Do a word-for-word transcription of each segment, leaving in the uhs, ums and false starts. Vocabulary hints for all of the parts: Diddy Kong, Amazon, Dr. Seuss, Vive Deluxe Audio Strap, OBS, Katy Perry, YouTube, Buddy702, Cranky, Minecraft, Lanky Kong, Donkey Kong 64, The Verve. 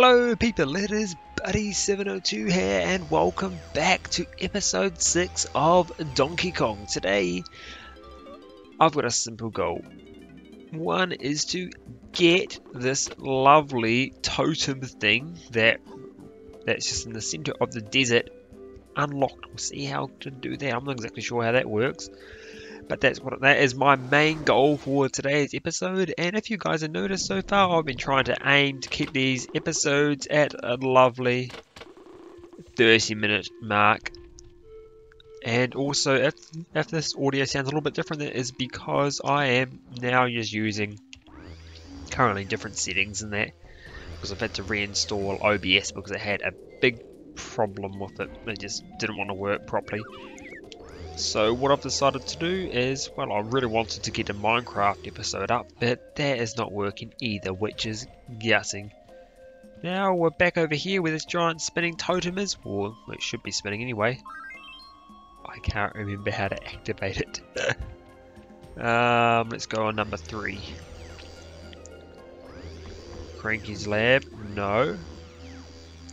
Hello people, it is Buddy seven oh two here and welcome back to episode six of Donkey Kong. Today, I've got a simple goal. One is to get this lovely totem thing that that's just in the center of the desert unlocked. We'll see how to do that. I'm not exactly sure how that works. But that's what that is my main goal for today's episode. And if you guys have noticed so far, I've been trying to aim to keep these episodes at a lovely thirty minute mark. And also, if, if this audio sounds a little bit different, that is because I am now just using currently different settings in that. Because I've had to reinstall O B S because I had a big problem with it. It just didn't want to work properly. So what I've decided to do is, well, I really wanted to get a Minecraft episode up, but that is not working either, which is gutting. Now we're back over here where this giant spinning totem is, or it should be spinning anyway. I can't remember how to activate it. um, let's go on number three. Cranky's lab, no.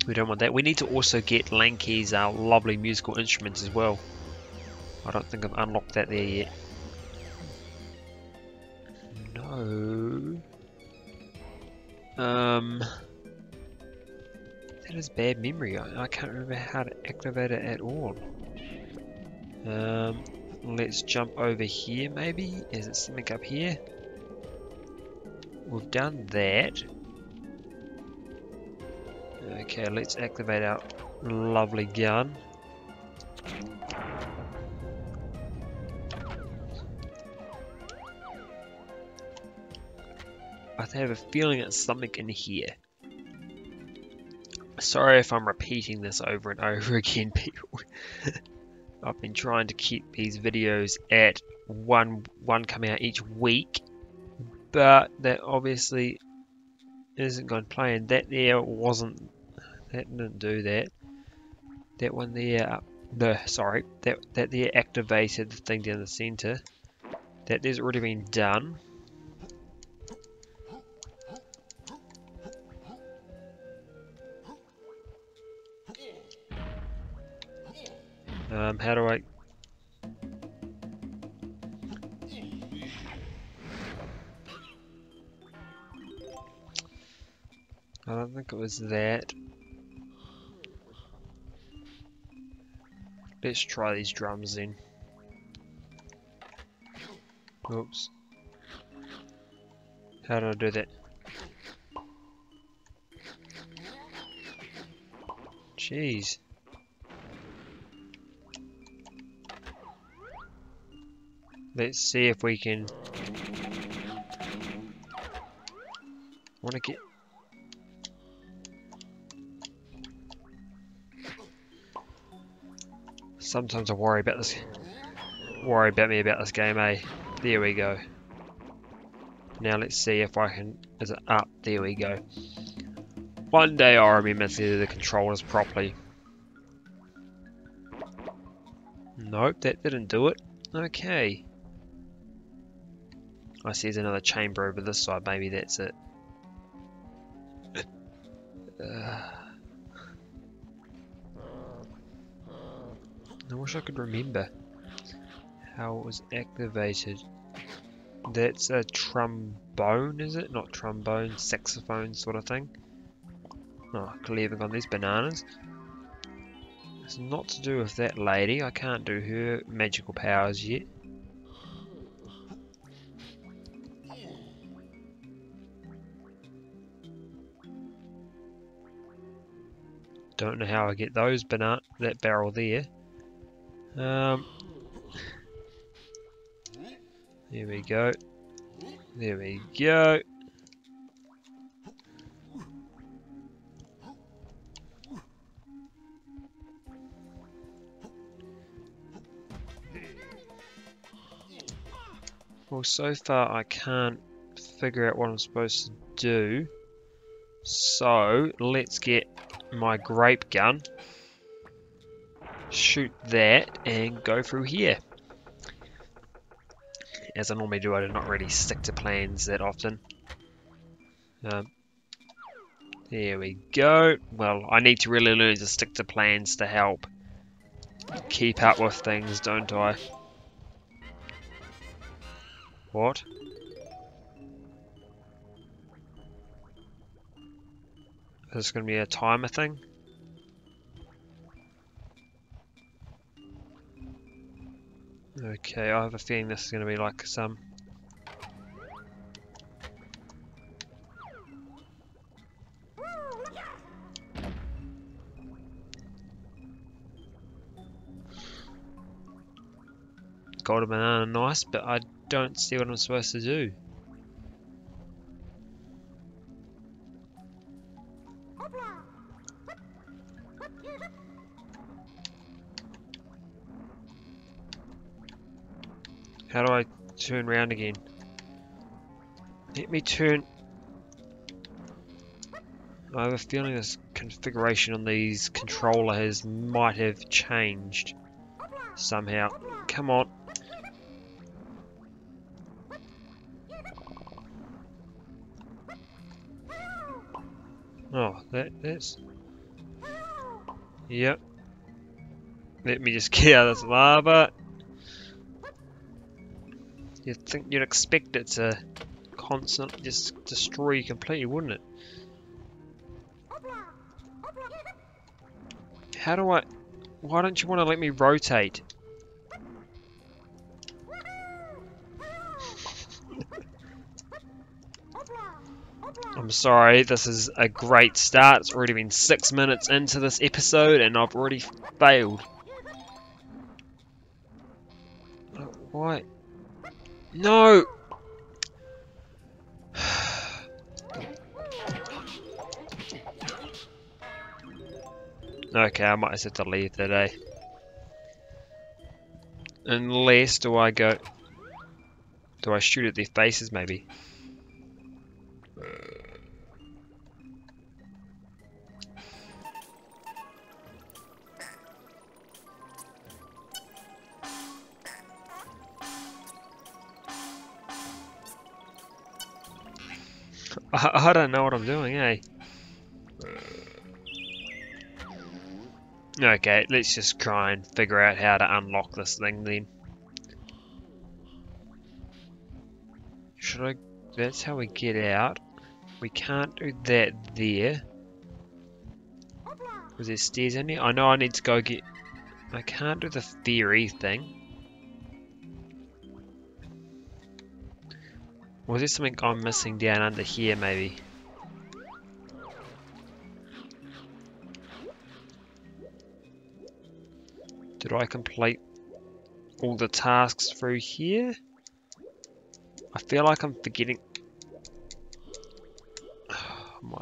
We don't want that. We need to also get Lanky's uh, lovely musical instruments as well. I don't think I've unlocked that there yet. No. Um. That is bad memory. I, I can't remember how to activate it at all. Um. Let's jump over here maybe. Is it something up here? We've done that. Okay, let's activate our lovely gun. I have a feeling it's something in here. Sorry if I'm repeating this over and over again, people. I've been trying to keep these videos at one one coming out each week, but that obviously isn't going to play. And that there wasn't. That didn't do that. That one there. No, sorry. That that there activated the thing down the center. That there's already been done. Um, how do I... I don't think it was that. Let's try these drums then. Oops. How do I do that? Jeez. Let's see if we can. Want to get. Sometimes I worry about this. Worry about me about this game, eh? There we go. Now let's see if I can. Is it up? There we go. One day I remember to do the controllers properly. Nope, that didn't do it. Okay. I see there's another chamber over this side, maybe that's it. uh, I wish I could remember how it was activated. That's a trombone, is it? Not trombone, saxophone sort of thing. Oh, cleaving on these bananas. It's not to do with that lady. I can't do her magical powers yet. Don't know how I get those, but not that barrel there. Um, there we go. There we go. Well, so far I can't figure out what I'm supposed to do. So, let's get my grape gun, shoot that, and go through here. As I normally do, I do not really stick to plans that often. Um, There we go. Well, I need to really learn to stick to plans to help keep up with things, don't I? What? Is this going to be a timer thing? Okay, I have a feeling this is going to be like some... Got a banana, nice, but I don't see what I'm supposed to do. How do I turn round again? Let me turn. I have a feeling this configuration on these controllers might have changed somehow. Come on. Oh, that, that's... Yep. Let me just get out of this lava. You'd think you'd expect it to constantly just destroy you completely, wouldn't it? How do I... Why don't you want to let me rotate? I'm sorry, this is a great start. It's already been six minutes into this episode and I've already failed. Why? No! Okay, I might just have to leave today. Unless, do I go... Do I shoot at their faces, maybe? I don't know what I'm doing, eh? Okay, let's just try and figure out how to unlock this thing then. Should I... That's how we get out. We can't do that there. Was there stairs in there? I know I need to go get... I can't do the fairy thing. Was there something I'm missing down under here, maybe? Did I complete all the tasks through here? I feel like I'm forgetting... Oh, my...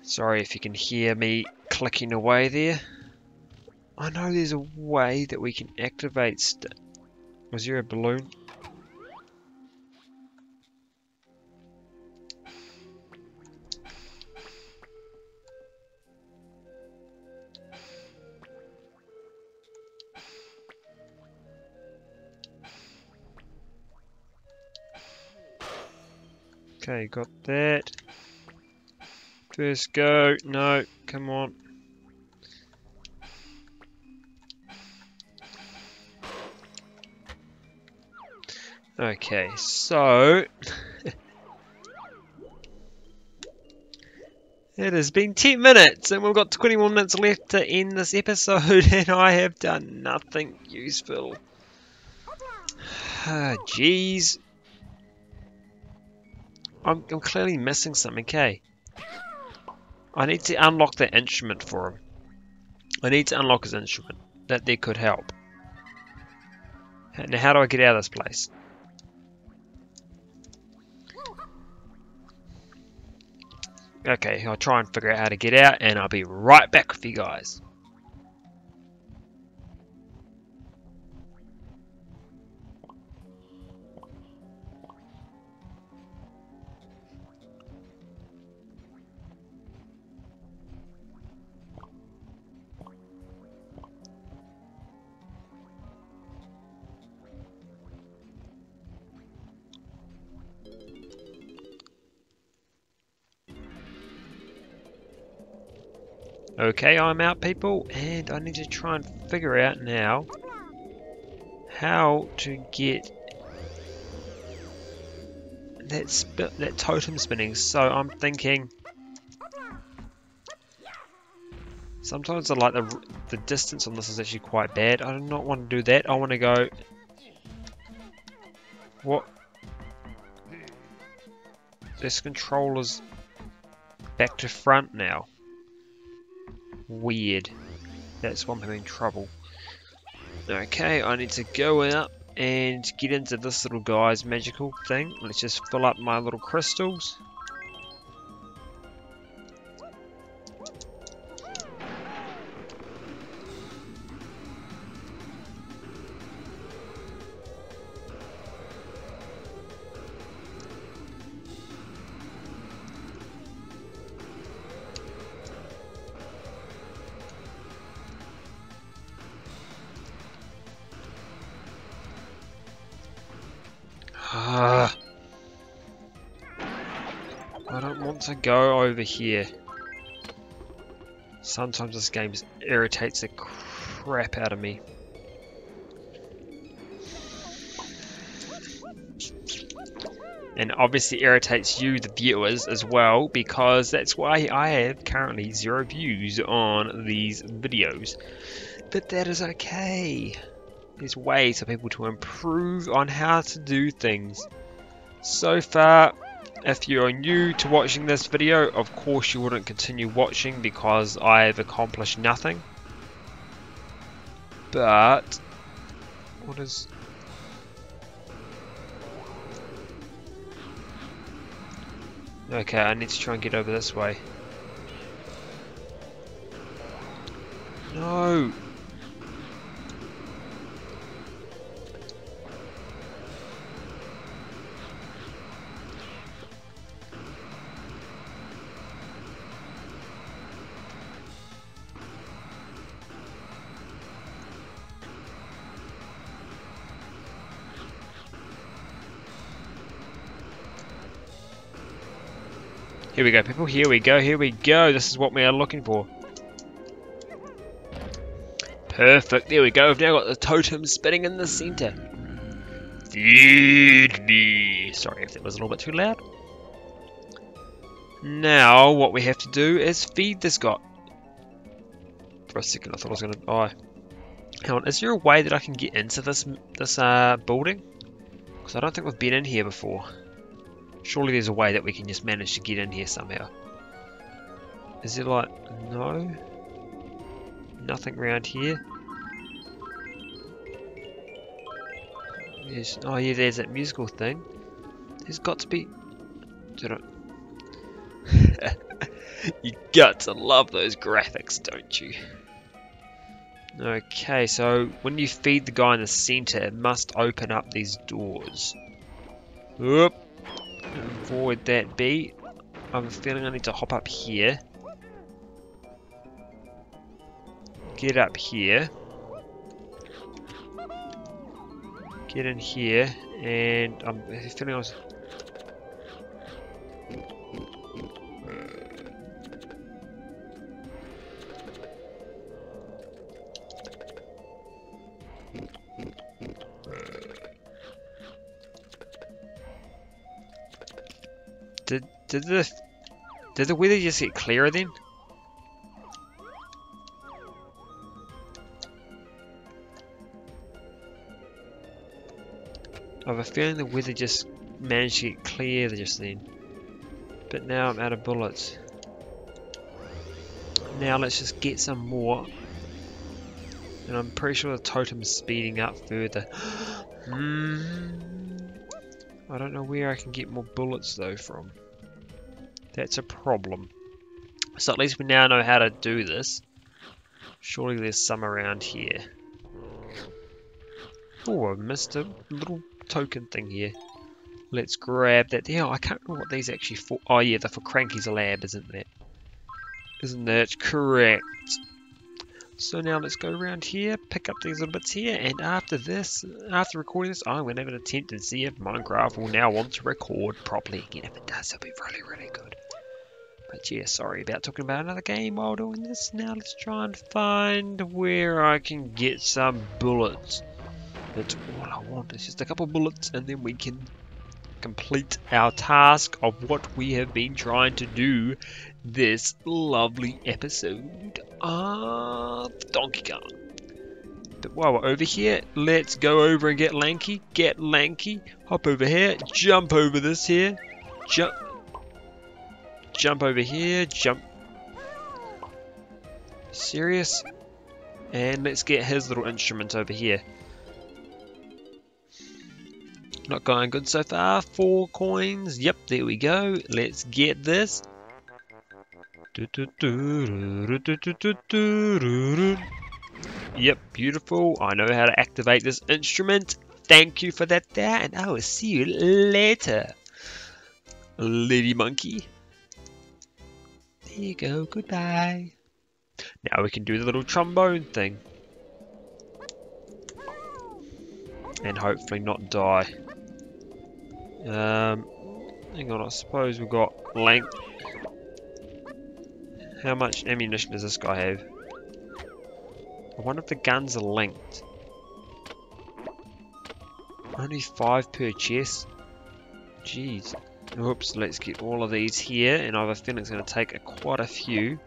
Sorry if you can hear me clicking away there. I know there's a way that we can activate stuff. Was there a balloon? Okay, got that. First go. No, come on. Okay, so it has been ten minutes and we've got twenty more minutes left to end this episode and I have done nothing useful. Ah, jeez. I'm, I'm clearly missing something, okay? I need to unlock that instrument for him. I need to unlock his instrument. That there could help. Now how do I get out of this place? Okay, I'll try and figure out how to get out, and I'll be right back with you guys. Okay, I'm out, people, and I need to try and figure out now how to get that sp that totem spinning. So I'm thinking sometimes I like the the distance on this is actually quite bad. I do not want to do that. I want to go. What? This controller's back to front now. Weird. That's why I'm having trouble. Okay, I need to go out and get into this little guy's magical thing. Let's just fill up my little crystals. To go over here. Sometimes this game just irritates the crap out of me. And obviously irritates you, the viewers, as well, because that's why I have currently zero views on these videos. But that is okay. There's ways for people to improve on how to do things. So far, if you are new to watching this video, of course you wouldn't continue watching because I have accomplished nothing. But what is? Okay, I need to try and get over this way. No. Here we go, people, here we go, here we go. This is what we are looking for. Perfect, there we go. We've now got the totem spinning in the center. Feed me. Sorry if that was a little bit too loud. Now, what we have to do is feed this guy. For a second, I thought I was going to die. Hang on, is there a way that I can get into this, this uh, building? Because I don't think we've been in here before. Surely there's a way that we can just manage to get in here somehow. Is it like, no? Nothing around here. There's, oh yeah, there's that musical thing. There's got to be... Did I... You got to love those graphics, don't you? Okay, so when you feed the guy in the center, it must open up these doors. Oop. Avoid that bee. I'm feeling I need to hop up here. Get up here. Get in here, and I'm feeling I was. Did, did the did the weather just get clearer then? I have a feeling the weather just managed to get clear just then. But now I'm out of bullets. Now let's just get some more. And I'm pretty sure the totem's speeding up further. mm. I don't know where I can get more bullets though from. That's a problem. So at least we now know how to do this. Surely there's some around here. Oh, I missed a little token thing here. Let's grab that. Yeah, I can't remember what these actually for. Oh yeah, they're for Cranky's lab, isn't that? Isn't that correct? So now let's go around here, pick up these little bits here, and after this, after recording this, I'm going to have an attempt and see if Minecraft will now want to record properly again. If it does, it'll be really, really good. But But yeah, sorry about talking about another game while doing this. Now let's try and find where I can get some bullets. That's all I want, is just a couple bullets, and then we can complete our task of what we have been trying to do this lovely episode of Donkey Kong. But while we're over here, let's go over and get Lanky. Get Lanky. Hop over here. Jump over this here. Jump. Jump over here. Jump. Serious? And let's get his little instrument over here. Not going good so far. Four coins. Yep, there we go. Let's get this. Yep, beautiful. I know how to activate this instrument. Thank you for that there, and I will see you later, lady monkey. There you go. Goodbye. Now we can do the little trombone thing. And hopefully not die. Um, hang on, I suppose we've got length. How much ammunition does this guy have? I wonder if the guns are linked. Only five per chest. Jeez. Oops, let's get all of these here, and I have a feeling it's going to take a, quite a few.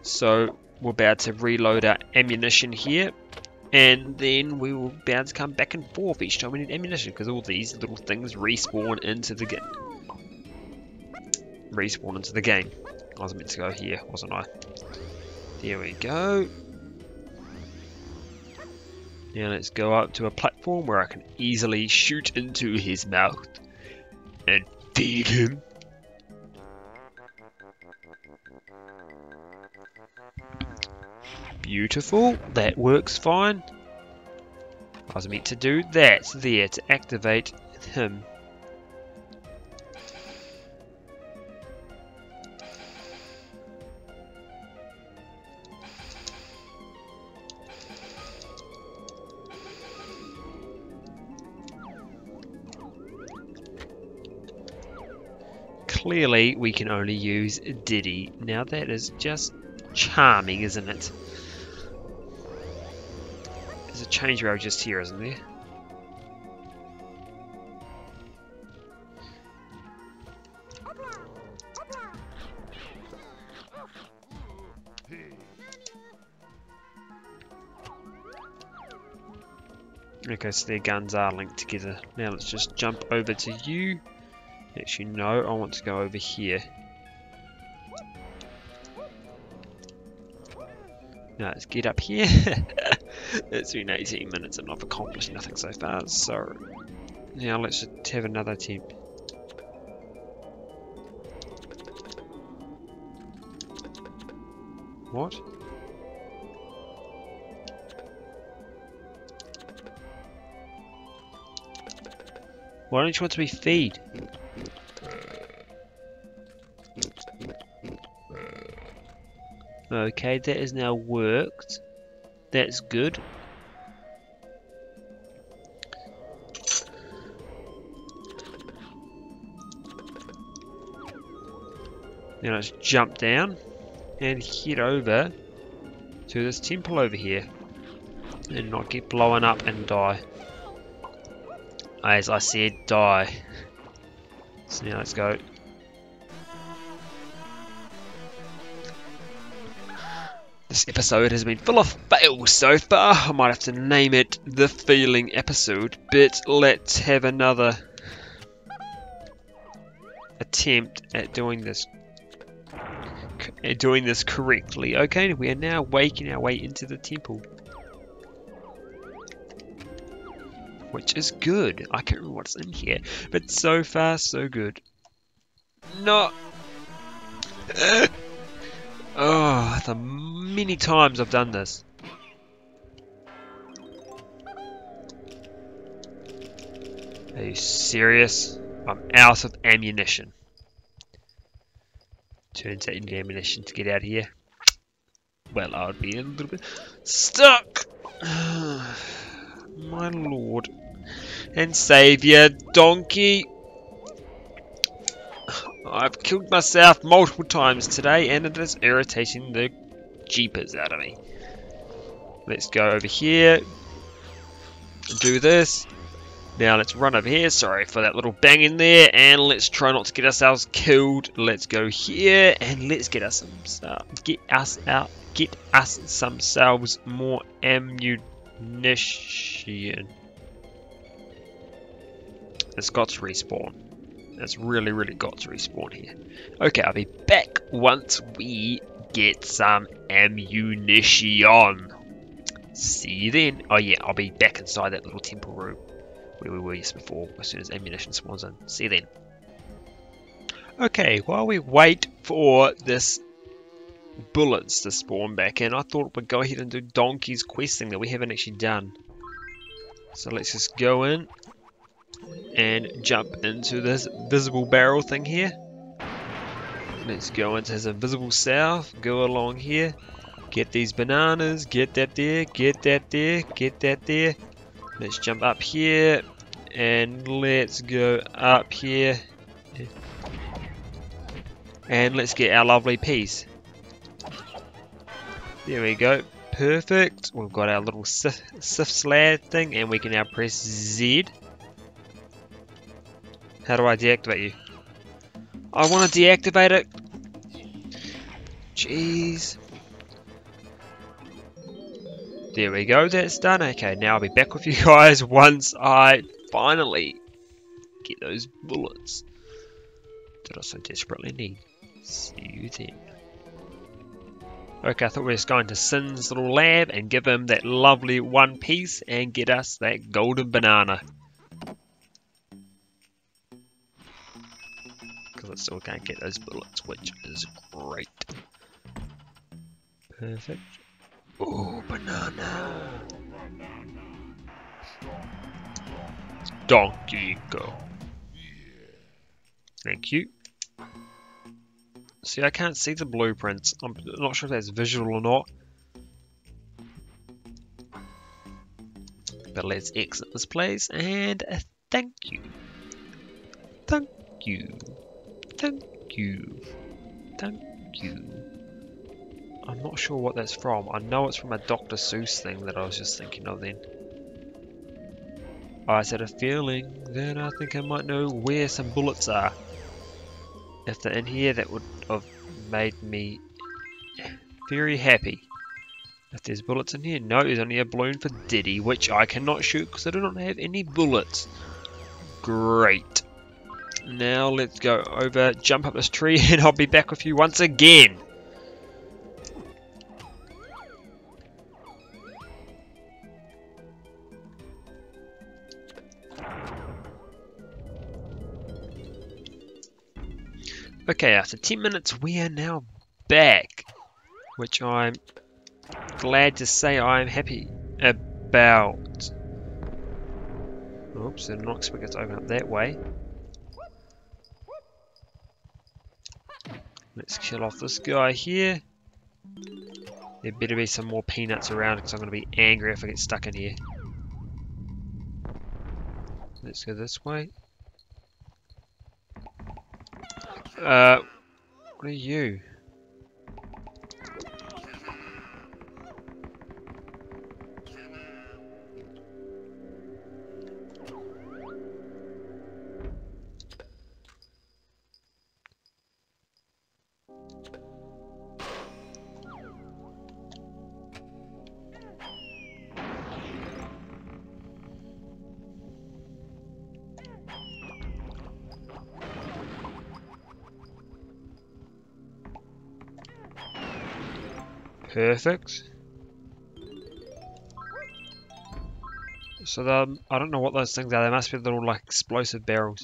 So we're about to reload our ammunition here, and then we will be able to come back and forth each time we need ammunition, because all these little things respawn into the game. Respawn into the game. I was meant to go here, wasn't I? There we go. Now let's go up to a platform where I can easily shoot into his mouth and feed him. Beautiful, that works fine. I was meant to do that there to activate him. Clearly, we can only use Diddy. Now that is just charming, isn't it? There's a change row just here, isn't there? Okay, so their guns are linked together. Now let's just jump over to you. Actually, no, I want to go over here. No, let's get up here. It's been eighteen minutes and I've accomplished nothing so far, so now let's just have another attempt. What? Why don't you want to be feed? Okay, that has now worked. That's good. Now let's jump down and head over to this temple over here and not get blown up and die. As I said, die. So now let's go. This episode has been full of fails so far. I might have to name it the failing episode, but let's have another attempt at doing this at doing this correctly. Okay, we are now waking our way into the temple, which is good. I can't remember what's in here, but so far so good. No. Oh, the many times I've done this. Are you serious? I'm out of ammunition. Turns out you need ammunition to get out of here. Well, I would be a little bit stuck. My lord and saviour, Donkey. I've killed myself multiple times today and it is irritating the jeepers out of me. Let's go over here. Do this. Now let's run over here. Sorry for that little bang in there. And let's try not to get ourselves killed. Let's go here and let's get us some uh, get us out get us some selves more ammunition. It's got to respawn. It's really, really got to respawn here. Okay, I'll be back once we get some ammunition. See you then. Oh yeah, I'll be back inside that little temple room where we were just before, as soon as ammunition spawns in. See you then. Okay, while we wait for this bullets to spawn back in, I thought we'd go ahead and do Donkey's quest thing that we haven't actually done. So let's just go in and jump into this visible barrel thing here. Let's go into his invisible south, go along here, get these bananas, get that there, get that there, get that there. Let's jump up here, and let's go up here, and let's get our lovely piece. There we go, perfect. We've got our little sift, sift slab thing, and we can now press Z. How do I deactivate you? I want to deactivate it. Jeez. There we go, that's done. Okay, now I'll be back with you guys once I finally get those bullets that I so desperately need. See you then. Okay, I thought we were just going to Sin's little lab and give him that lovely one piece and get us that golden banana. Because I still can't get those bullets, which is great. Perfect. Oh, banana. Donkey Kong. Thank you. See, I can't see the blueprints. I'm not sure if that's visual or not. But let's exit this place and thank you. Thank you. Thank you. Thank you. I'm not sure what that's from. I know it's from a Doctor Seuss thing that I was just thinking of then. I had a feeling that I think I might know where some bullets are. If they're in here, that would have made me very happy. If there's bullets in here, no, there's only a balloon for Diddy, which I cannot shoot because I do not have any bullets. Great. Now let's go over, jump up this tree, and I'll be back with you once again. Okay, after ten minutes we are now back, which I'm glad to say I'm happy about. Oops, I'm not expecting it to open up that way. Let's kill off this guy here. There better be some more peanuts around because I'm going to be angry if I get stuck in here. Let's go this way. Uh, what are you? Perfect. So the, I don't know what those things are. They must be little like explosive barrels.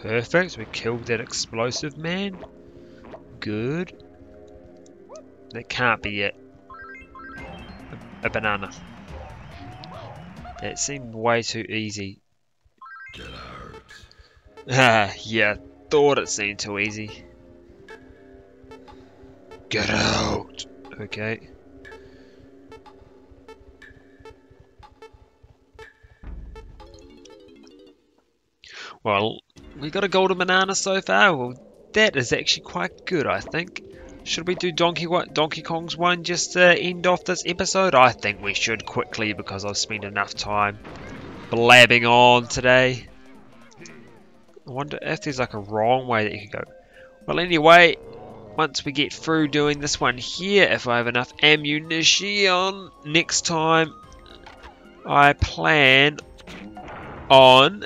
Perfect. We killed that explosive man. Good. That can't be it. A, a banana. That seemed way too easy. Ah, yeah, thought it seemed too easy. Get out! Okay. Well, we got a golden banana so far. Well, that is actually quite good, I think. Should we do Donkey Donkey Kong's one just to end off this episode? I think we should quickly, because I've spent enough time blabbing on today. I wonder if there's like a wrong way that you can go. Well, anyway, once we get through doing this one here, if I have enough ammunition, next time I plan on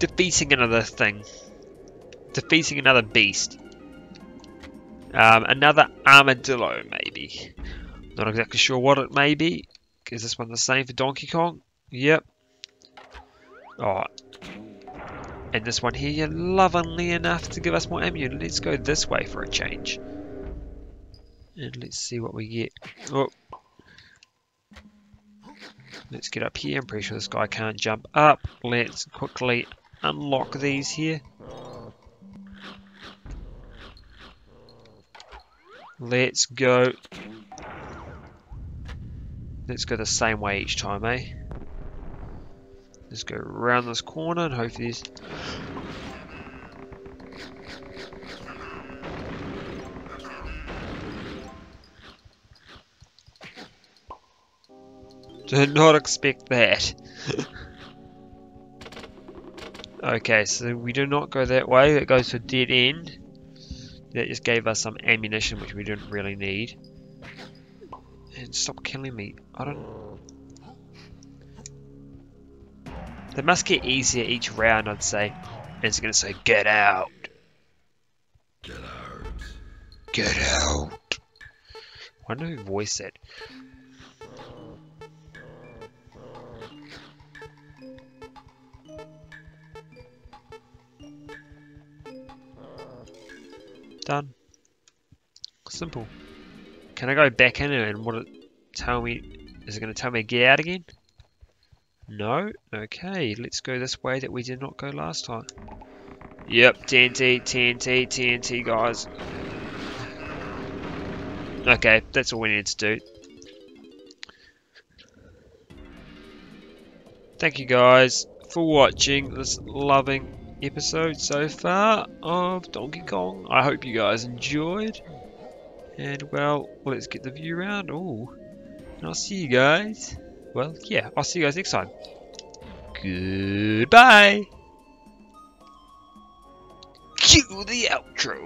defeating another thing. Defeating another beast. Um, another armadillo, maybe. Not exactly sure what it may be. Is this one the same for Donkey Kong? Yep. Oh. And this one here, lovingly enough to give us more ammunition. Let's go this way for a change. And let's see what we get. Oh. Let's get up here. I'm pretty sure this guy can't jump up. Let's quickly unlock these here. Let's go. Let's go the same way each time, eh? Let's go around this corner and hopefully there's... Did not expect that. Okay, so we do not go that way. It goes to a dead end. That just gave us some ammunition, which we didn't really need. And stop killing me. I don't... They must get easier each round, I'd say. And it's going to say, get out. Get out. Get out. I wonder who voiced it. Done. Simple. Can I go back in and will it tell me? Is it going to tell me to get out again? No? Okay, let's go this way that we did not go last time. Yep, T N T, T N T, T N T, guys. Okay, that's all we needed to do. Thank you guys for watching this loving episode so far of Donkey Kong. I hope you guys enjoyed, and well, let's get the view round. Oh, and I'll see you guys, well, yeah, I'll see you guys next time. Goodbye. Cue the outro.